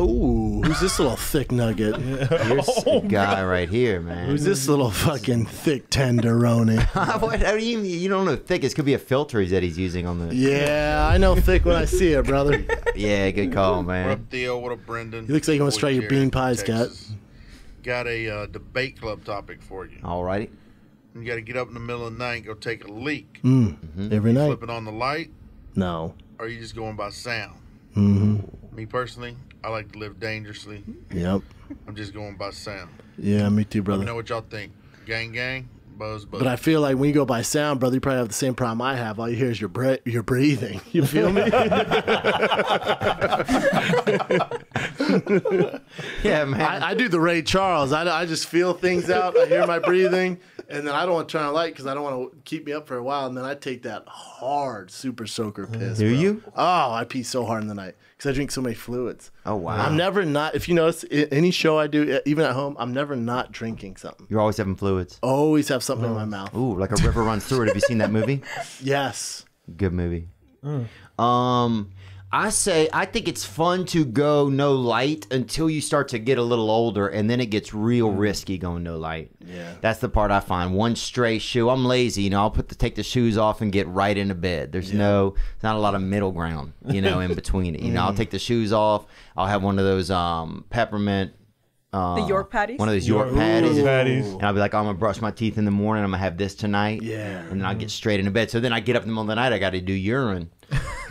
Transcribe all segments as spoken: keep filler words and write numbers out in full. Ooh, who's this little thick nugget? Here's oh, the guy God. right here, man. Who's this little fucking thick tenderoni? What, I mean, you don't know thick. This could be a filter that he's using on the... Yeah, I know thick when I see it, brother. Yeah, good call, man. What up, Theo? What up, Brendan? He looks like he wants to try your bean pie, Scott. Got a uh, debate club topic for you. All righty. You got to get up in the middle of the night and go take a leak. Mm. Mm-hmm. Every night. Flipping on the light? No. Or are you just going by sound? Mm-hmm. Me personally, I like to live dangerously. Yep. I'm just going by sound. Yeah, me too, brother. I know what y'all think. Gang, gang, buzz, buzz. But I feel like when you go by sound, brother, you probably have the same problem I have. All you hear is your bre your breathing. You feel me? Yeah, man. I, I do the Ray Charles. I, I just feel things out. I hear my breathing. And then I don't want to turn on light because I don't want to keep me up for a while. And then I take that hard super soaker piss. Do you? Oh, I pee so hard in the night because I drink so many fluids. Oh, wow. I'm never not, if you notice, any show I do, even at home, I'm never not drinking something. You're always having fluids. Always have something mm. in my mouth. Ooh, like a river runs through it. Have you seen that movie? Yes. Good movie. Mm. Um... I say, I think it's fun to go no light until you start to get a little older, and then it gets real risky going no light. Yeah. That's the part I find. One stray shoe. I'm lazy, you know, I'll put the, take the shoes off and get right into bed. There's yeah. no, not a lot of middle ground, you know, in between it. You know, I'll take the shoes off. I'll have one of those um, peppermint. Uh, the York patties? One of those York, York patties. patties. And I'll be like, oh, I'm going to brush my teeth in the morning. I'm going to have this tonight. Yeah. And then I'll get straight into bed. So then I get up in the middle of the night. I got to do urine.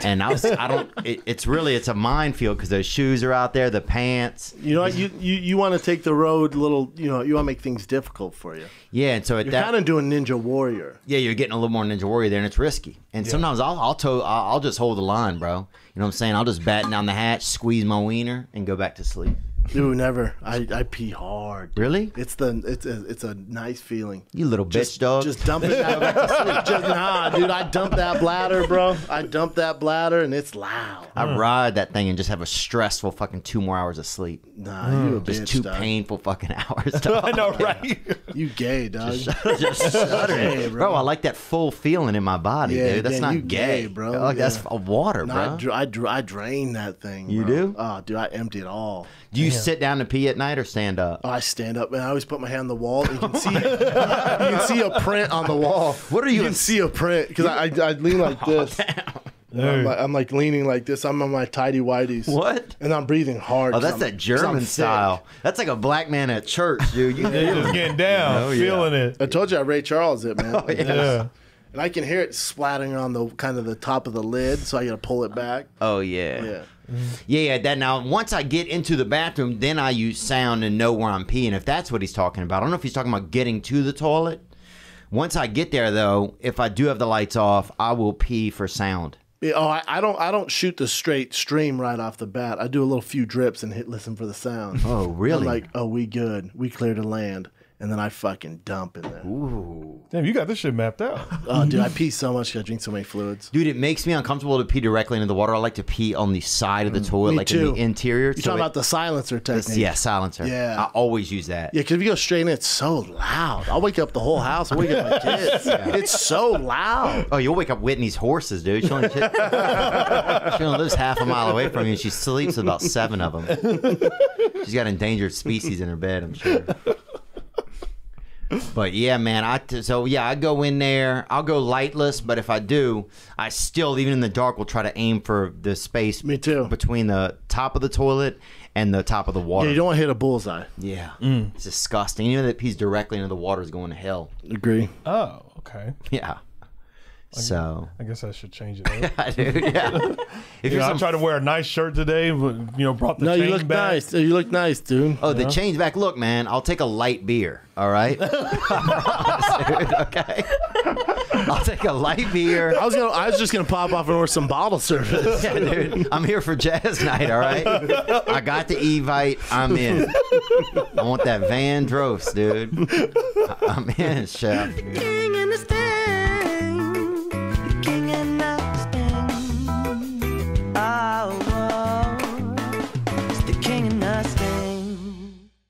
And I was, I don't, it, it's really, it's a minefield because those shoes are out there, the pants. You know what? You, you, you want to take the road little, you know, you want to make things difficult for you. Yeah. And so at you're that. You're kind of doing Ninja Warrior. Yeah. You're getting a little more Ninja Warrior there and it's risky. And yeah. sometimes I'll, I'll, to, I'll, I'll just hold the line, bro. You know what I'm saying? I'll just batten down the hatch, squeeze my wiener and go back to sleep. Dude, never. I, I pee hard. Dude. Really? It's the it's a, it's a nice feeling. You little just, bitch dog. Just dump it out. Back to sleep. Just, nah, dude. I dump that bladder, bro. I dump that bladder, and it's loud. I mm. ride that thing and just have a stressful fucking two more hours of sleep. Nah, mm. you a just bitch. Just two dog. painful fucking hours. I know, right? You gay, dog. Just, just shudder, hey, bro. bro. I like that full feeling in my body, yeah, dude. That's yeah, not gay, gay, bro. Like yeah. that's water, no, bro. I, dr I, dr I drain that thing. You bro. do? Oh, dude, I empty it all. Do you? Sit down to pee at night or stand up? Oh, I stand up, man. I always put my hand on the wall. You can see, you can see a print on the wall. What are you? You can see a print because I, I I lean like this. Oh, I'm, like, I'm like leaning like this. I'm on my tidy whities. What? And I'm breathing hard. Oh, that's that German style. That's like a black man at church, dude. You yeah, just getting down, oh, feeling yeah. it. I told you I Ray Charles it, man. Oh, yeah. yeah. And I can hear it splattering on the kind of the top of the lid, so I got to pull it back. Oh yeah. Yeah. Yeah, yeah, that now once I get into the bathroom, then I use sound and know where I'm peeing, if that's what he's talking about. I don't know if he's talking about getting to the toilet. Once I get there though, if I do have the lights off, I will pee for sound. Yeah, oh, I, I don't I don't shoot the straight stream right off the bat. I do a little few drips and hit listen for the sound. Oh, really? I'm like, oh, we good. We clear to land. And then I fucking dump in there. Ooh. Damn, you got this shit mapped out. Oh, dude, I pee so much because I drink so many fluids. Dude, it makes me uncomfortable to pee directly into the water. I like to pee on the side of the toilet, mm, like too. in the interior. You're so talking it, about the silencer technique. Yeah, silencer. Yeah. I always use that. Yeah, because if you go straight in, it's so loud. I'll wake up the whole house. I'll wake up my kids. Yeah. It's so loud. Oh, you'll wake up Whitney's horses, dude. She only, she only lives half a mile away from you, and she sleeps with about seven of them. She's got endangered species in her bed, I'm sure. But yeah, man, I t so yeah, I go in there. I'll go lightless, but if I do, I still, even in the dark, will try to aim for the space Me too. between the top of the toilet and the top of the water. Yeah, you don't want to hit a bullseye. Yeah, mm. it's disgusting. You know that pees directly into the water is going to hell. Agree. Oh, okay. Yeah. I so guess, I guess I should change it up. Dude, yeah. If you know, I tried to wear a nice shirt today, but, you know, brought the no, change you look back. Nice. You look nice, dude. Oh, you the know? change back. Look, man, I'll take a light beer. All right. Dude, okay. I'll take a light beer. I was gonna. I was just gonna pop off and order some bottle service. Yeah, dude. I'm here for jazz night. All right. I got the Evite. I'm in. I want that Van Dross, dude. I'm in, chef. The king and the